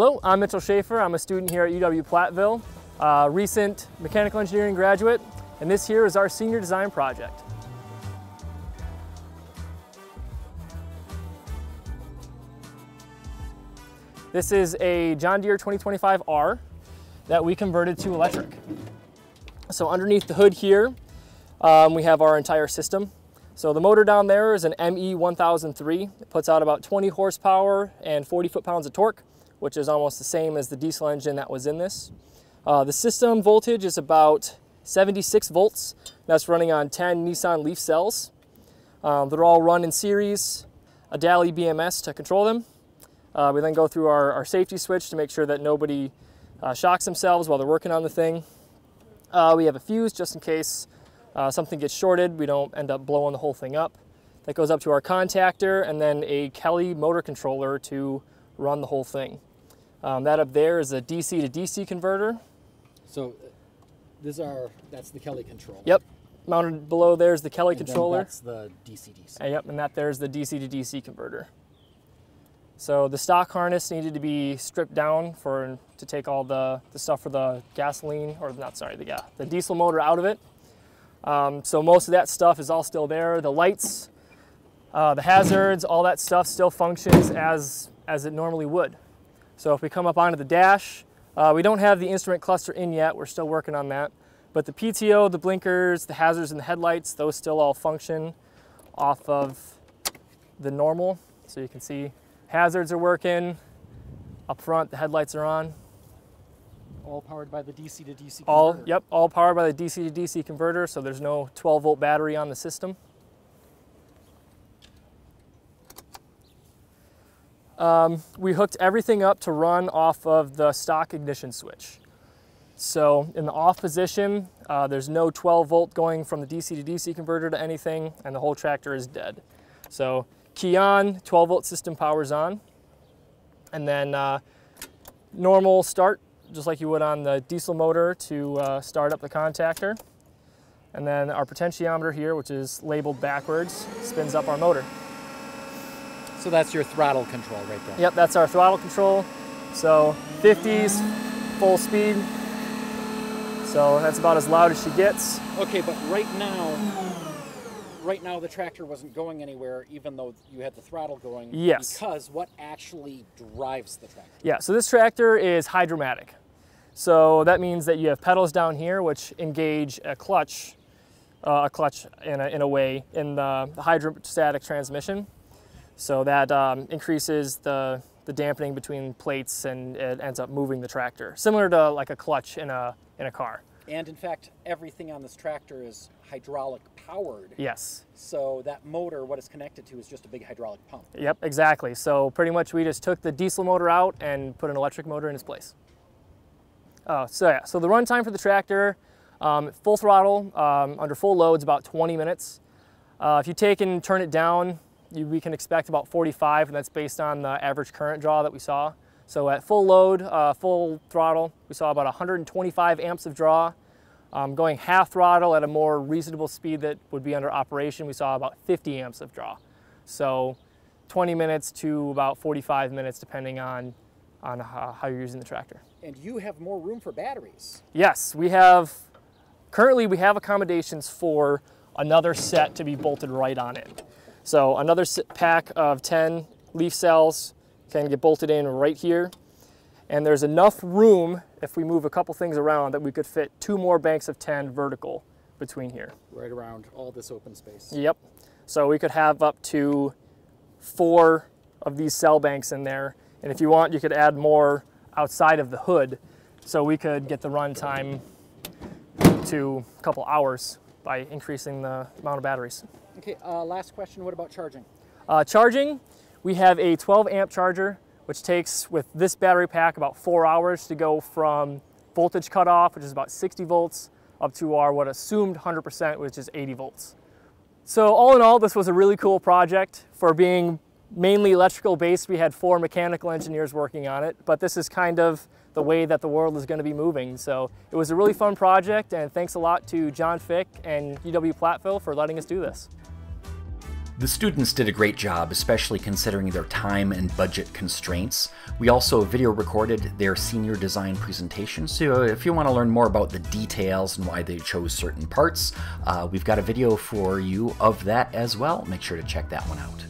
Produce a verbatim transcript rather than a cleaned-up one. Hello, I'm Mitchell Schaefer. I'm a student here at U W Platteville, a recent mechanical engineering graduate, and this here is our senior design project. This is a John Deere twenty twenty-five R that we converted to electric. So underneath the hood here, um, we have our entire system. So the motor down there is an M E one thousand three. It puts out about twenty horsepower and forty foot-pounds of torque, which is almost the same as the diesel engine that was in this. Uh, the system voltage is about seventy-six volts. That's running on ten Nissan Leaf cells. Um, they're all run in series, a DALI B M S to control them. Uh, we then go through our, our safety switch to make sure that nobody uh, shocks themselves while they're working on the thing. Uh, we have a fuse just in case uh, something gets shorted, we don't end up blowing the whole thing up. That goes up to our contactor and then a Kelly motor controller to run the whole thing. Um, that up there is a D C to D C converter. So these are, that's the Kelly controller. Yep. Mounted below there is the Kelly and controller. That's the D C D C. And yep, and that there is the D C to D C converter. So the stock harness needed to be stripped down for to take all the, the stuff for the gasoline, or not, sorry, the, yeah, the diesel motor out of it. Um, so most of that stuff is all still there. The lights, uh, the hazards, all that stuff still functions as, as it normally would. So if we come up onto the dash, uh, we don't have the instrument cluster in yet. We're still working on that. But the P T O, the blinkers, the hazards, and the headlights, those still all function off of the normal. So you can see hazards are working. Up front, the headlights are on. All powered by the D C to D C converter. All, yep, all powered by the D C to D C converter, so there's no twelve volt battery on the system. Um, we hooked everything up to run off of the stock ignition switch. So in the off position, uh, there's no twelve volt going from the D C to D C converter to anything, and the whole tractor is dead. So key on, twelve volt system powers on, and then uh, normal start, just like you would on the diesel motor to uh, start up the contactor. And then our potentiometer here, which is labeled backwards, spins up our motor. So that's your throttle control right there. Yep, that's our throttle control. So fifties, full speed. So that's about as loud as she gets. Okay, but right now, Right now the tractor wasn't going anywhere even though you had the throttle going. Yes. Because what actually drives the tractor? Yeah, so this tractor is hydromatic. So that means that you have pedals down here which engage a clutch, uh, a clutch in a, in a way in the, the hydrostatic transmission. So that um, increases the, the dampening between plates and it ends up moving the tractor. Similar to like a clutch in a, in a car. And in fact, everything on this tractor is hydraulic powered. Yes. So that motor, what it's connected to, is just a big hydraulic pump. Yep, exactly. So pretty much we just took the diesel motor out and put an electric motor in its place. Uh, so yeah, so the run time for the tractor, um, full throttle, um, under full load is about twenty minutes. Uh, if you take and turn it down, you, we can expect about forty-five, and that's based on the average current draw that we saw. So at full load, uh, full throttle, we saw about one hundred twenty-five amps of draw. Um, going half throttle at a more reasonable speed that would be under operation, we saw about fifty amps of draw. So twenty minutes to about forty-five minutes, depending on, on uh, how you're using the tractor. And you have more room for batteries. Yes, we have, currently we have accommodations for another set to be bolted right on it. So another pack of ten leaf cells can get bolted in right here. And there's enough room, if we move a couple things around, that we could fit two more banks of ten vertical between here. Right around all this open space. Yep. So we could have up to four of these cell banks in there. And if you want, you could add more outside of the hood. So we could get the run time to a couple hours by increasing the amount of batteries. Okay, uh, last question, what about charging? Uh, charging. We have a twelve amp charger, which takes, with this battery pack, about four hours to go from voltage cutoff, which is about sixty volts, up to our what assumed one hundred percent, which is eighty volts. So all in all, this was a really cool project. For being mainly electrical based, we had four mechanical engineers working on it, but this is kind of the way that the world is going to be moving. So it was a really fun project, and thanks a lot to John Fick and U W Platteville for letting us do this. The students did a great job, especially considering their time and budget constraints. We also video recorded their senior design presentation, so if you want to learn more about the details and why they chose certain parts, uh, we've got a video for you of that as well. Make sure to check that one out.